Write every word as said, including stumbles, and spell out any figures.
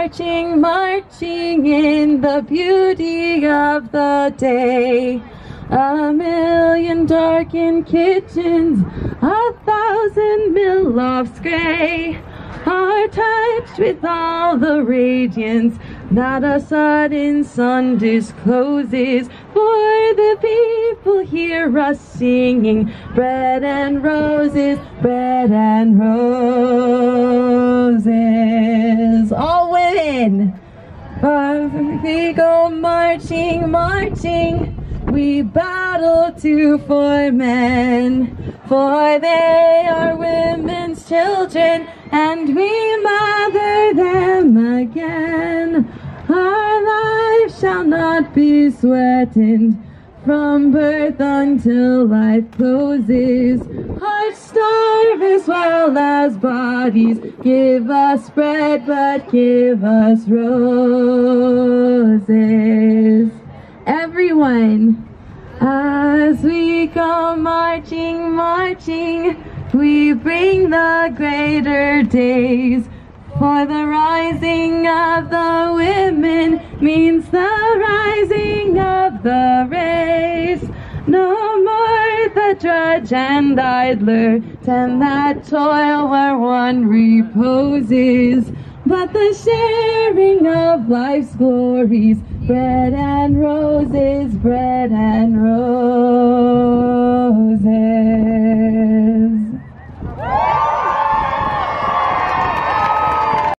marching, marching in the beauty of the day. A million darkened kitchens, a thousand mill lofts grey, are touched with all the radiance that a sudden sun discloses. For the people hear us singing, bread and roses, bread and roses. All women, we go marching, marching. We battle too for men, for they are women's children, and we mother them again. Our life shall not be sweatened from birth until life closes. Hearts starve as well as bodies. Give us bread, but give us roses. Everyone, as we go marching, marching, we bring the greater days. For the rising of the women means the rising of the race. No more the drudge and idler, tend that toil where one reposes, but the sharing of life's glories. Bread and roses, bread and roses.